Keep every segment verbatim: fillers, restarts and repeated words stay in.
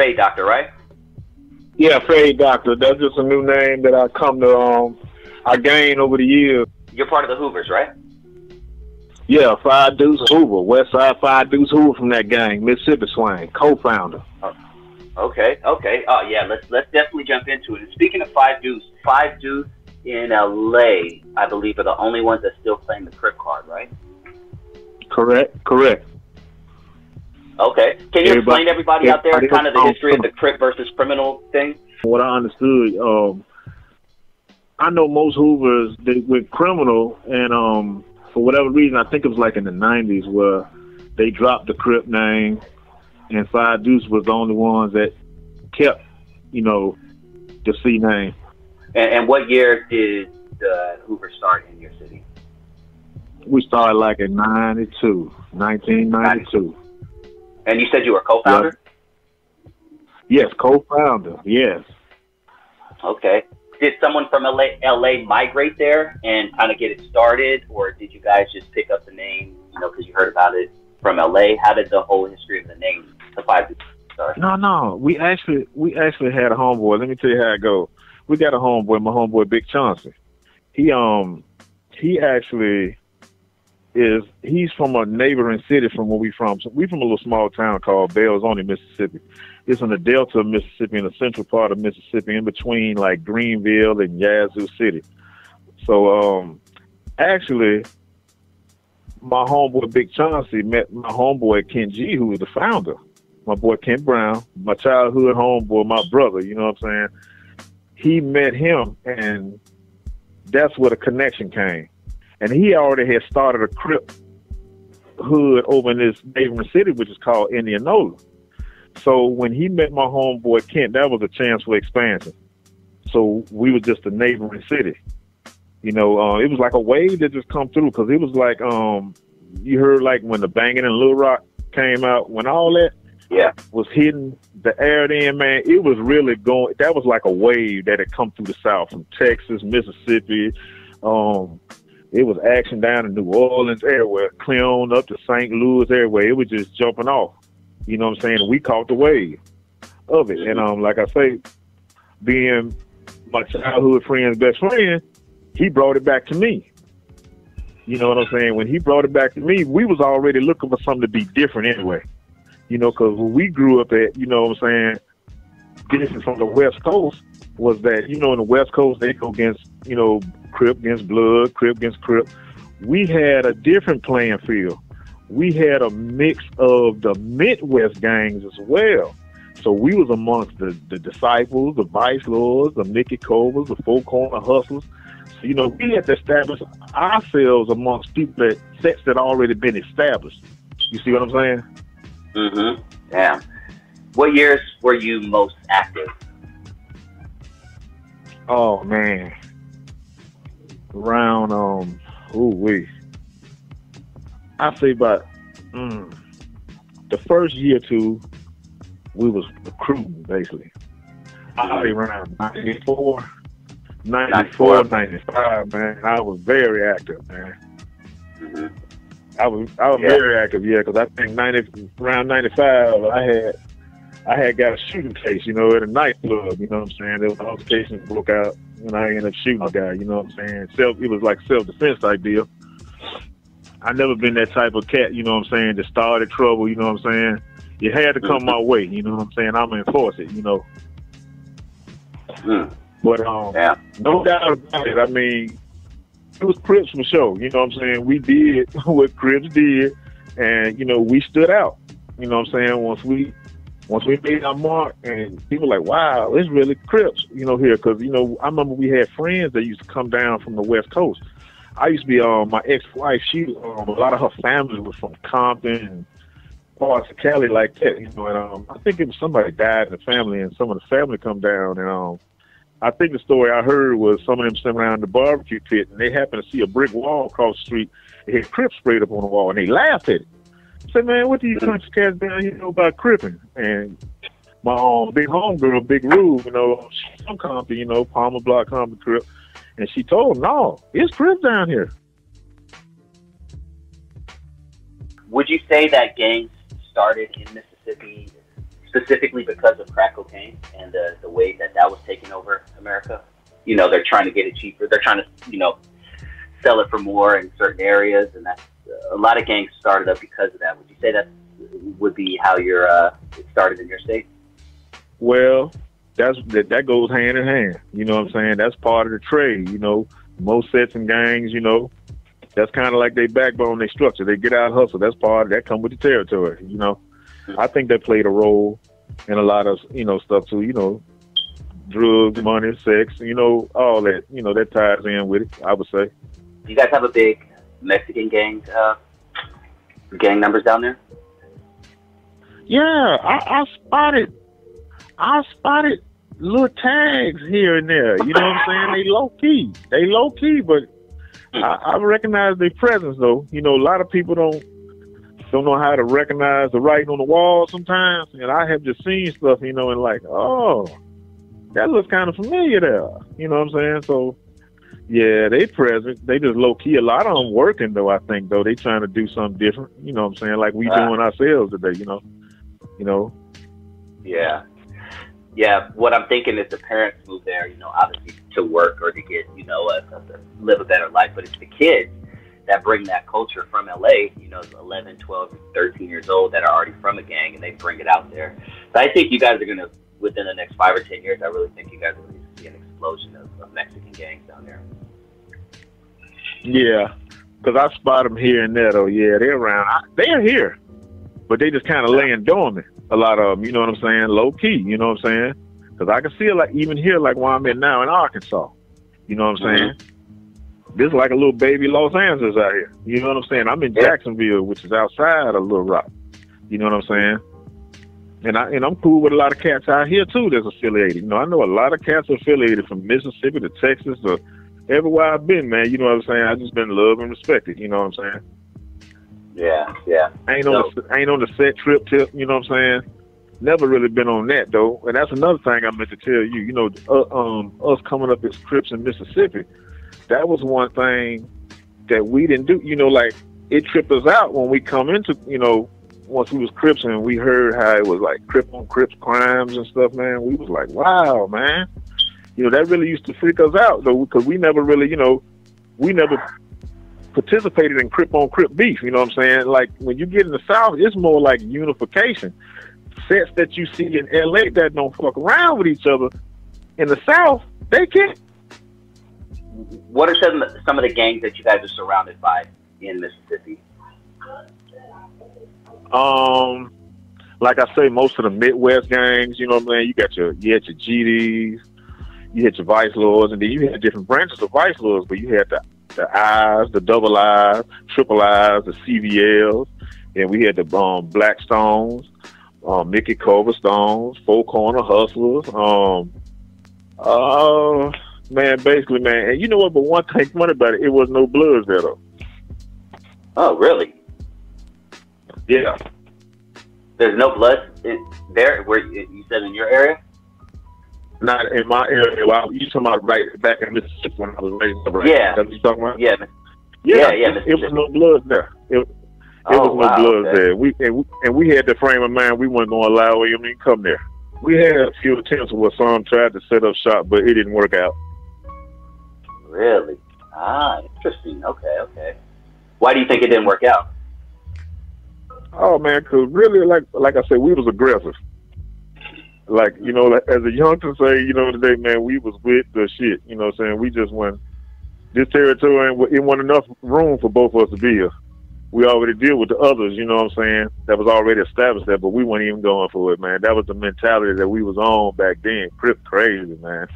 Fade Doctor, right? Yeah, Fade Doctor. That's just a new name that I come to, um, I gained over the years. You're part of the Hoovers, right? Yeah, Five Deuce Hoover, West Side Five Deuce Hoover from that gang, Mississippi Swing, co-founder. Oh, okay, okay. Oh, yeah, let's let's definitely jump into it. And speaking of Five Deuce, Five Deuce in L A, I believe, are the only ones that still claim the Crip card, right? Correct, correct. Okay. Can you everybody, explain everybody out there kind of the history of the Crip versus criminal thing? What I understood, um, I know most Hoovers, they went criminal, and um, for whatever reason, I think it was like in the nineties where they dropped the Crip name, and Five Deuce was the only ones that kept, you know, the C name. And, and what year did the Hoover start in your city? We started like in ninety-two, nineteen ninety-two. And you said you were co-founder? Yes, yes co-founder, yes. Okay. Did someone from L A, L A migrate there and kind of get it started, or did you guys just pick up the name, you know, because you heard about it from L A? How did the whole history of the name, the Five Deuce, start? No, no. We actually, we actually had a homeboy. Let me tell you how it goes. We got a homeboy, my homeboy, Big Chauncey. He, um, he actually is, he's from a neighboring city from where we from. So we from a little small town called Belzoni, Mississippi. It's in the delta of Mississippi, in the central part of Mississippi, in between like Greenville and Yazoo City. So um, actually, my homeboy Big Chauncey met my homeboy Ken G, who was the founder. My boy Ken Brown, my childhood homeboy, my brother, you know what I'm saying? He met him, and that's where the connection came. And he already had started a Crip hood over in this neighboring city, which is called Indianola. So when he met my homeboy Kent, that was a chance for expansion. So we were just a neighboring city. You know, uh, it was like a wave that just come through, because it was like, um, you heard like when the banging in Little Rock came out, when all that yeah. was hitting the air then, man, it was really going, that was like a wave that had come through the South, from Texas, Mississippi, um... It was action down in New Orleans, everywhere, clear on up to Saint Louis, everywhere. It was just jumping off. You know what I'm saying? We caught the wave of it. And um, like I say, being my childhood friend's best friend, he brought it back to me. You know what I'm saying? When he brought it back to me, we was already looking for something to be different anyway. You know, because when we grew up at, you know what I'm saying, different from the West Coast, was that, you know, in the West Coast, they go against, you know, Crip against Blood, Crip against Crip. We had a different playing field. We had a mix of the Midwest gangs as well. So we was amongst the, the Disciples, the Vice Lords, the Nicky Cobras, the Four Corner Hustlers. So, you know, we had to establish ourselves amongst people that sets that already been established. You see what I'm saying? Mm-hmm. Yeah. What years were you most active? Oh, man. Around, um, ooh-wee. I say about mm, the first year or two, we was recruiting, basically. I say around ninety-four, ninety-five, man. I was very active, man. Mm-hmm. I was I was yeah. very active, yeah, because I think ninety, around ninety-five, I had... I had got a shooting case, you know, at a nightclub, you know what I'm saying? There was an altercation broke out, and I ended up shooting a guy, you know what I'm saying? Self, it was like self-defense type deal. I never been that type of cat, you know what I'm saying, that started trouble, you know what I'm saying? It had to come my way, you know what I'm saying? I'm going to enforce it, you know. Mm. But um, yeah. no doubt about it, I mean, it was Crips for sure, you know what I'm saying? We did what Crips did, and, you know, we stood out, you know what I'm saying? Once we... Once we made our mark, and people were like, wow, it's really Crips, you know, here. Because, you know, I remember we had friends that used to come down from the West Coast. I used to be, um, my ex-wife, she, um, a lot of her family was from Compton and parts of Cali like that, you know. And um, I think it was somebody died in the family, and some of the family come down. And um, I think the story I heard was some of them sitting around the barbecue pit, and they happened to see a brick wall across the street. They had Crips sprayed up on the wall, and they laughed at it. I said, man, what do you country cats down here know about cripping? And my um, big homegirl, Big Rube, you know, she's from Compton, you know, Palmer Block Compton Crip. And she told him, no, it's Crips down here. Would you say that gangs started in Mississippi specifically because of crack cocaine and the, the way that that was taking over America. You know, they're trying to get it cheaper. They're trying to, you know, sell it for more in certain areas. And that's, uh, a lot of gangs started up because of that. Would you say that would be how your, uh, it started in your state? Well, that's, that, that goes hand in hand. You know what I'm saying? That's part of the trade, you know, most sets and gangs, you know, that's kind of like their backbone, their structure. They get out hustle. That's part of that, come with the territory, you know. I think that played a role in a lot of, you know, stuff too, you know, drugs, money, sex, you know, all that, you know, that ties in with it, I would say. Do you guys have a big Mexican gang, uh, gang numbers down there? Yeah, I, I spotted, I spotted little tags here and there, you know what I'm saying? They low key, they low key, but I, I recognize their presence though. You know, a lot of people don't, don't know how to recognize the writing on the wall sometimes, and I have just seen stuff, you know, and like, oh, that looks kind of familiar there, you know what I'm saying? So yeah, they present, they just low-key. A lot of them working though, I think, though. They trying to do something different, you know what I'm saying, like we uh, doing ourselves today, you know you know yeah yeah what I'm thinking is the parents move there, you know, obviously to work or to get, you know, uh, to live a better life, but it's the kids that bring that culture from L A, you know, eleven, twelve, thirteen years old that are already from a gang, and they bring it out there. So I think you guys are going to, within the next five or ten years, I really think you guys are going to see an explosion of, of Mexican gangs down there. Yeah, because I spot them here and there, though. Yeah, they're around. I, they're here, but they just kind of laying dormant, a lot of them, you know what I'm saying? Low key, you know what I'm saying? Because I can see it, like, even here, like where I'm at now in Arkansas, you know what I'm saying? Mm-hmm. This is like a little baby Los Angeles out here. You know what I'm saying? I'm in Jacksonville, which is outside of Little Rock. You know what I'm saying? And, I, and I'm cool with a lot of cats out here, too, that's affiliated. You know, I know a lot of cats affiliated from Mississippi to Texas to everywhere I've been, man. You know what I'm saying? I've just been loved and respected. You know what I'm saying? Yeah, yeah. I ain't on, so, the, ain't on the set trip tip. You know what I'm saying? Never really been on that, though. And that's another thing I meant to tell you. You know, uh, um, us coming up as Crips in Mississippi, that was one thing that we didn't do. You know, like, it tripped us out when we come into, you know, once we was Crips and we heard how it was like Crip on Crips crimes and stuff, man. We was like, wow, man. You know, that really used to freak us out, though, because we never really, you know, we never participated in Crip on Crip beef. You know what I'm saying? Like, when you get in the South, it's more like unification. Sets that you see in L A that don't fuck around with each other, in the South, they can't. What are some, some of the gangs that you guys are surrounded by in Mississippi? Um, like I say, most of the Midwest gangs, you know what I mean? You got your, you had your G Ds, you had your Vice Lords, and then you had different branches of Vice Lords, but you had the, the I's, the double I's, triple I's, the C V Ls, and we had the um, Black Stones, um, Mickey Culver Stones, Four Corner Hustlers, um, uh... man, basically, man. And you know what? But one thing funny about it, it was no Bloods there, though. Oh, really? Yeah. There's no Bloods in there, where you said in your area? Not in my area. Well, you talking about right back in Mississippi when I was raised up, right? Yeah. That's what you talking about? Yeah. Yeah, yeah. yeah it, it was no Bloods there. It, it oh, was no wow, Bloods okay. there. We and, we and we had the frame of mind we weren't going to allow him to come there. We had a few attempts where some tried to set up shop, but it didn't work out. Really? Ah, interesting. Okay, okay. Why do you think it didn't work out? Oh, man, because really, like like I said, we was aggressive. Like, you know, like, as a youngster say, you know, today, man, we was with the shit. You know what I'm saying? We just went, this territory, it wasn't enough room for both of us to be here. We already deal with the others, you know what I'm saying? That was already established there, but we weren't even going for it, man. That was the mentality that we was on back then. Crip crazy, man.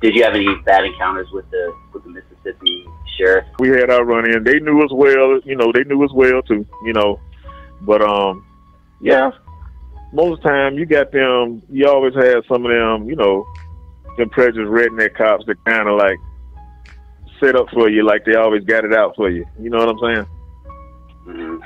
Did you have any bad encounters with the with the Mississippi sheriff? We had our run in. They knew us well, you know, they knew us well too, you know. But um yeah. Most of the time you got them, you always had some of them, you know, them prejudiced redneck cops that kinda like set up for you, like they always got it out for you. You know what I'm saying? Mm-hmm.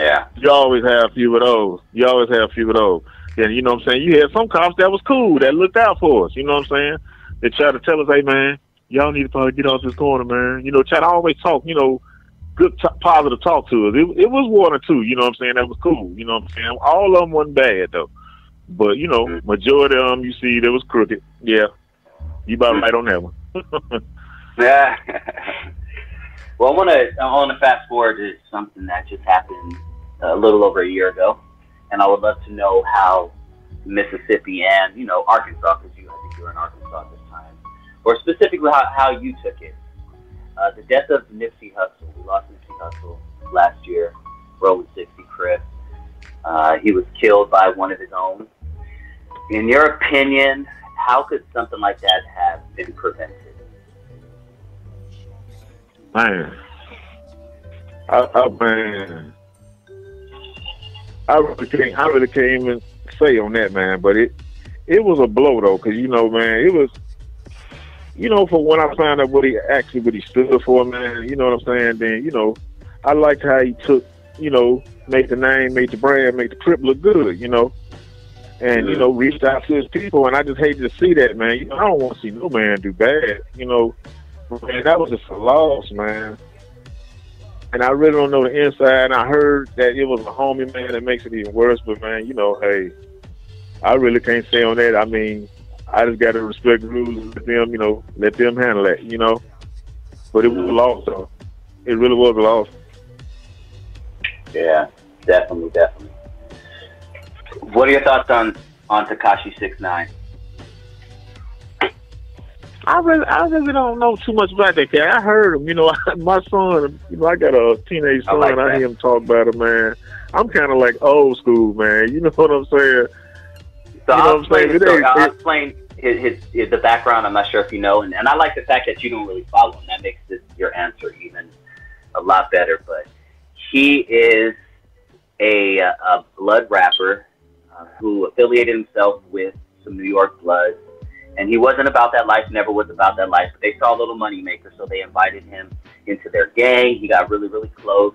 Yeah. You always have a few of those. You always have a few of those. And you know what I'm saying? You had some cops that was cool, that looked out for us. You know what I'm saying? They tried to tell us, hey, man, y'all need to probably get off this corner, man. You know, try to always talk, you know, good t positive talk to us. It, it was one or two, you know what I'm saying, that was cool, you know what I'm saying. All of them wasn't bad though, but you know, majority of them you see that was crooked. Yeah, you about right on that one. Yeah. Well, I want to I want to fast forward to something that just happened a little over a year ago, and I would love to know how Mississippi and, you know, Arkansas, because you, I think you were in Arkansas at this time, or specifically how, how you took it. Uh, the death of Nipsey Hussle. We lost Nipsey Hussle last year, Rolling sixty Crip. Uh, he was killed by one of his own. In your opinion, how could something like that have been prevented? Man, I, I man, I really can't, I really can't even say on that, man. But it, it was a blow though, cause you know, man, it was, you know, for when I found out what he actually, what he stood for, man. You know what I'm saying? Then, you know, I liked how he took, you know, made the name, made the brand, made the Crip look good, you know, and yeah. you know, reached out to his people, and I just hated to see that, man. You know, I don't want to see no man do bad, you know. Man, that was just a loss, man. And I really don't know the inside. And I heard that it was a homie, man, that makes it even worse. But, man, you know, hey, I really can't say on that. I mean, I just got to respect the rules and let them, you know, let them handle that, you know. But it was a loss, though. It really was a loss. Yeah, definitely, definitely. What are your thoughts on, on Tekashi six nine? I really, I really don't know too much about that guy. I heard him, you know. I, my son, you know, I got a teenage son. I, like I hear him talk about him, man. I'm kind of like old school, man. You know what I'm saying? So you know I'll explain, what I'm saying? It, I'll it, explain his, his, his, the background. I'm not sure if you know, and, and I like the fact that you don't really follow him. That makes this, your answer even a lot better. But he is a, a blood rapper uh, who affiliated himself with some New York Bloods. And he wasn't about that life, never was about that life. But they saw a little money maker, so they invited him into their gang. He got really, really close.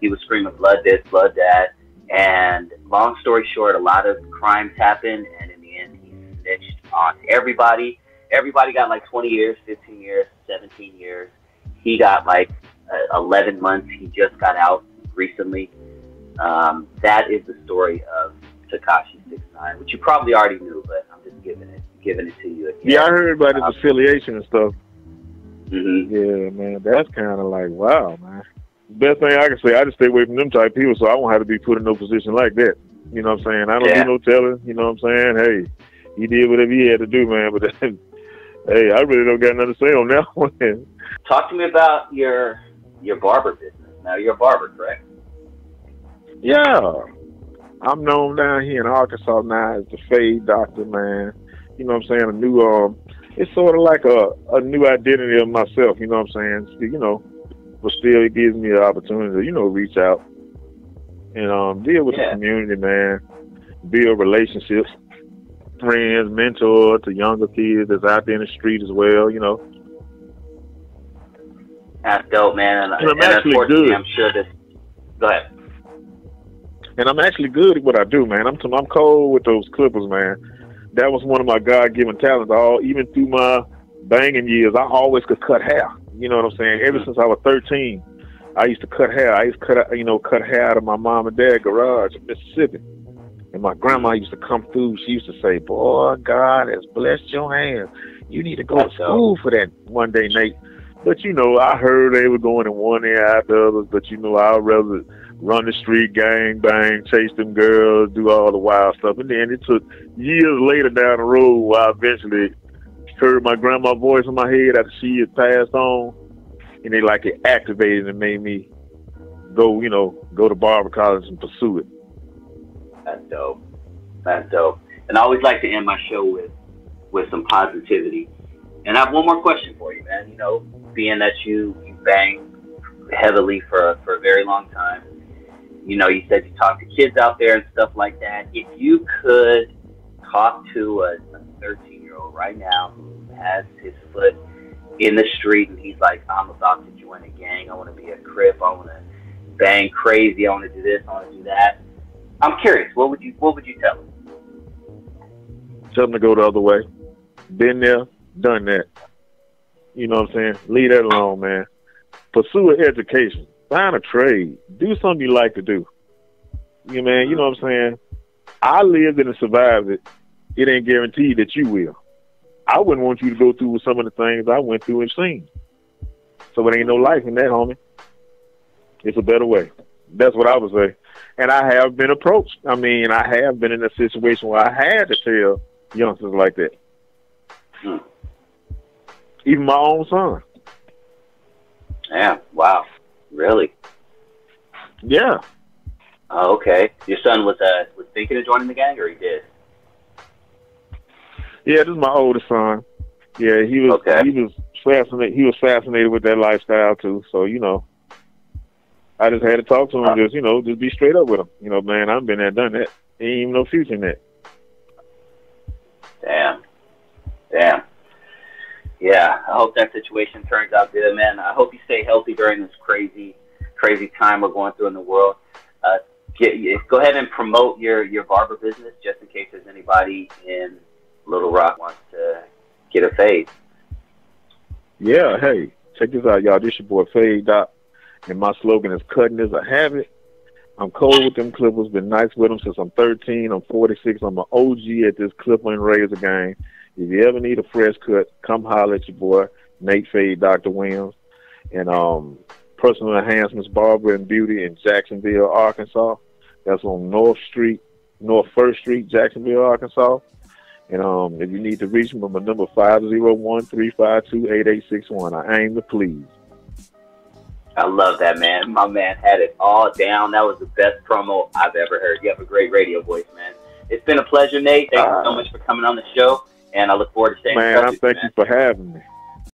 He was screaming blood this, blood that. And long story short, a lot of crimes happened. And in the end, he snitched on everybody. Everybody got like twenty years, fifteen years, seventeen years. He got like uh, eleven months. He just got out recently. Um, that is the story of Tekashi six nine, which you probably already knew, but I'm just giving it. Giving it to you again. Yeah, I heard about his um, affiliation and stuff. Mm-hmm. Yeah, man, that's kind of like, wow, man. Best thing I can say, I just stay away from them type people, so I won't have to be put in no position like that. You know what I'm saying? I don't yeah. do no telling. You know what I'm saying? Hey, he did whatever he had to do, man. But that, hey, I really don't got nothing to say on that one. Talk to me about your your barber business. Now you're a barber, correct? Yeah, I'm known down here in Arkansas now as the Fade Doctor, man. You know what I'm saying? A new, um, it's sort of like a, a new identity of myself, you know what I'm saying? You know, but still it gives me the opportunity to, you know, reach out and um, deal with yeah. the community, man. Build relationships, friends, mentor to younger kids that's out there in the street as well, you know. That's dope, man. And, and I'm and actually good. I'm sure this, go ahead. And I'm actually good at what I do, man. I'm, I'm cold with those clippers, man. That was one of my God-given talents. All even through my banging years, I always could cut hair. You know what I'm saying? Ever since I was thirteen, I used to cut hair. I used to cut, you know, cut hair out of my mom and dad's garage in Mississippi. And my grandma used to come through. She used to say, "Boy, God has blessed your hands. You need to go to school for that one day, Nate." But you know, I heard they were going in one ear out the other. But you know, I'd rather run the street, gang bang, chase them girls, do all the wild stuff. And then it took years later down the road where I eventually heard my grandma's voice in my head after she had passed on, and they like it activated and made me go, you know, go to barber college and pursue it. That's dope. That's dope. And I always like to end my show with with some positivity. And I have one more question for you, man. You know, being that you, you bang heavily for for a very long time. You know, you said you talk to kids out there and stuff like that. If you could talk to a thirteen-year-old right now who has his foot in the street and he's like, I'm about to join a gang. I want to be a Crip. I want to bang crazy. I want to do this. I want to do that. I'm curious. What would you What would you tell him? Tell him to go the other way. Been there, done that. You know what I'm saying? Leave that alone, man. Pursue an education. Find a trade. Do something you like to do. You man, you know what I'm saying? I lived it and survived it. It ain't guaranteed that you will. I wouldn't want you to go through some of the things I went through and seen. So it ain't no life in that, homie. It's a better way. That's what I would say. And I have been approached. I mean, I have been in a situation where I had to tell youngsters like that. Hmm. Even my own son. Yeah. Wow. Really? Yeah. Oh, okay. Your son was uh, was thinking of joining the gang, or he did? Yeah, this is my oldest son. Yeah, he was. Okay. He was fascinated. He was fascinated with that lifestyle too. So you know, I just had to talk to him. Uh, just you know, just be straight up with him. You know, man, I've been there, done that. Ain't even no future in that. Damn. Damn. Yeah, I hope that situation turns out good, man. I hope you stay healthy during this crazy, crazy time we're going through in the world. Uh, get, go ahead and promote your, your barber business just in case there's anybody in Little Rock wants to get a fade. Yeah, hey, check this out, y'all. This your boy Fade Doc, and my slogan is cutting is a habit. I'm cold with them clippers, been nice with them since I'm thirteen. I'm forty-six. I'm an O G at this clipper and razor game. If you ever need a fresh cut, come holler at your boy, Nate Fade, Doctor Williams, and um, Personal Enhancements Barbara and Beauty in Jacksonville, Arkansas. That's on North Street, North First Street, Jacksonville, Arkansas. And um, if you need to reach me, my number five zero one, three five two, eight eight six one. I aim to please. I love that, man. My man had it all down. That was the best promo I've ever heard. You have a great radio voice, man. It's been a pleasure, Nate. Thank uh, you so much for coming on the show. And I look forward to staying in touch with you, man. Man, I thank you for having me.